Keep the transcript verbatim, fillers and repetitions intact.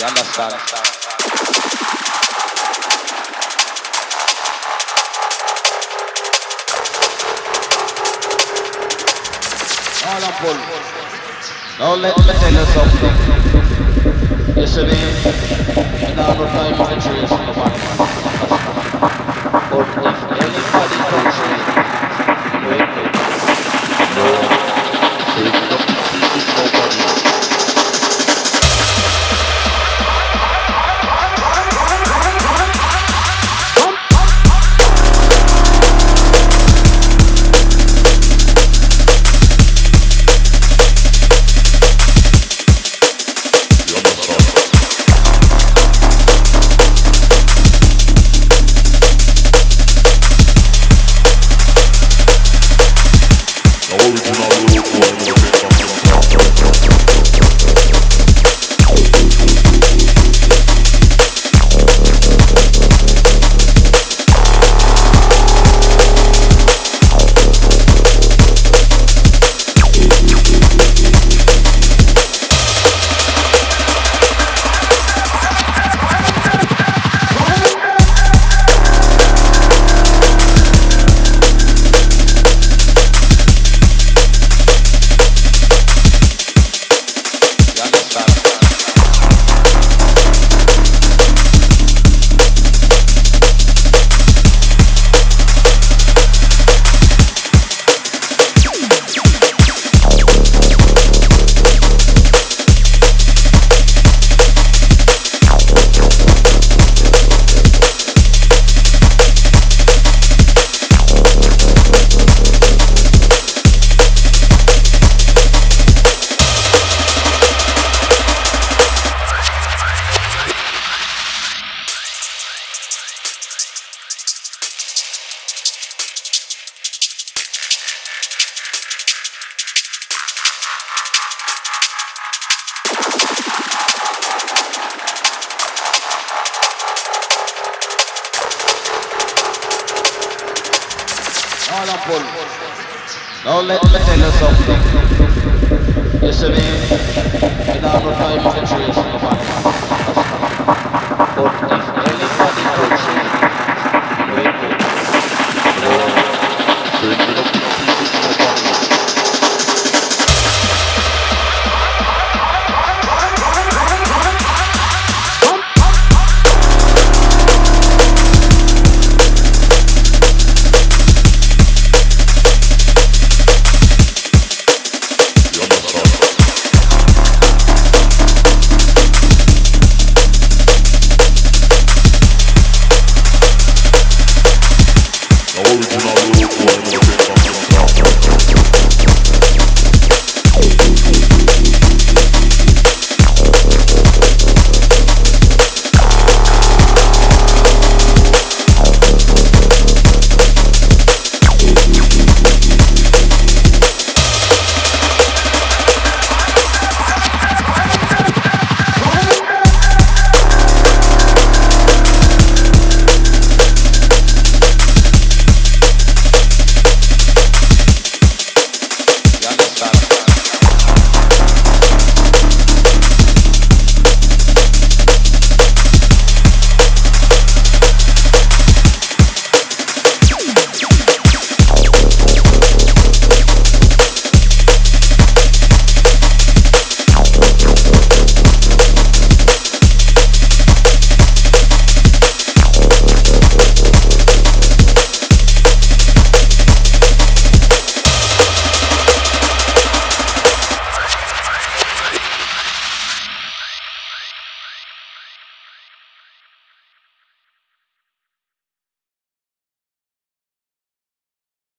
You understand? All up on. Now let me tell you something. Yesterday, an advertisement for the trees in the back. But if anybody comes here, wait, no, there's nobody. Now let me tell you something. Yesterday, an advertisement for the trees in the back.